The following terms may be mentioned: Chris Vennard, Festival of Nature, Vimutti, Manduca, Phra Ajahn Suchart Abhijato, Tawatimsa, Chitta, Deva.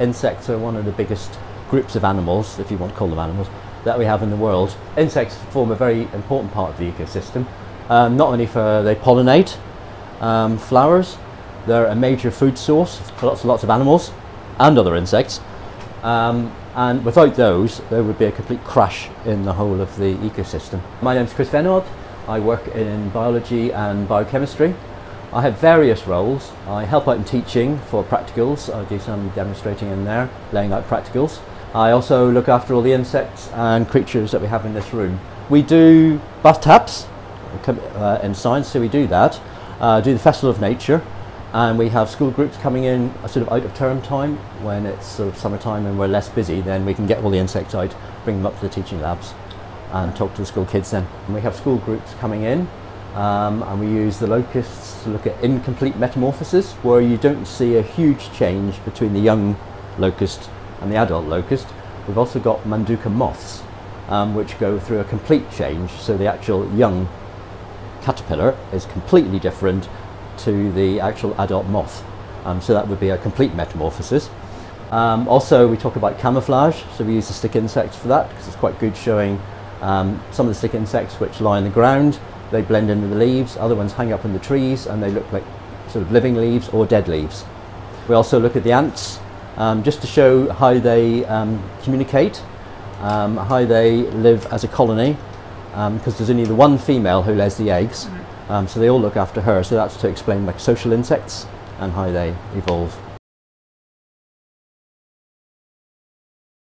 Insects are one of the biggest groups of animals, if you want to call them animals, that we have in the world. Insects form a very important part of the ecosystem, not only for they pollinate flowers, they're a major food source for lots and lots of animals and other insects, and without those there would be a complete crash in the whole of the ecosystem. My name's Chris Vennard, I work in biology and biochemistry. I have various roles. I help out in teaching for practicals, I do some demonstrating in there, laying out practicals. I also look after all the insects and creatures that we have in this room. We do bath taps in science, so we do that. Do the Festival of Nature, and we have school groups coming in sort of out of term time when it's sort of summertime and we're less busy, then we can get all the insects out, bring them up to the teaching labs and talk to the school kids then. And we have school groups coming in. And we use the locusts to look at incomplete metamorphosis, where you don't see a huge change between the young locust and the adult locust. We've also got Manduca moths, which go through a complete change, so the actual young caterpillar is completely different to the actual adult moth, so that would be a complete metamorphosis. Also we talk about camouflage, so we use the stick insects for that, because it's quite good showing some of the stick insects which lie on the ground. They blend into the leaves, other ones hang up in the trees and they look like sort of living leaves or dead leaves. We also look at the ants just to show how they communicate, how they live as a colony, because there's only the one female who lays the eggs, so they all look after her, so that's to explain like social insects and how they evolve.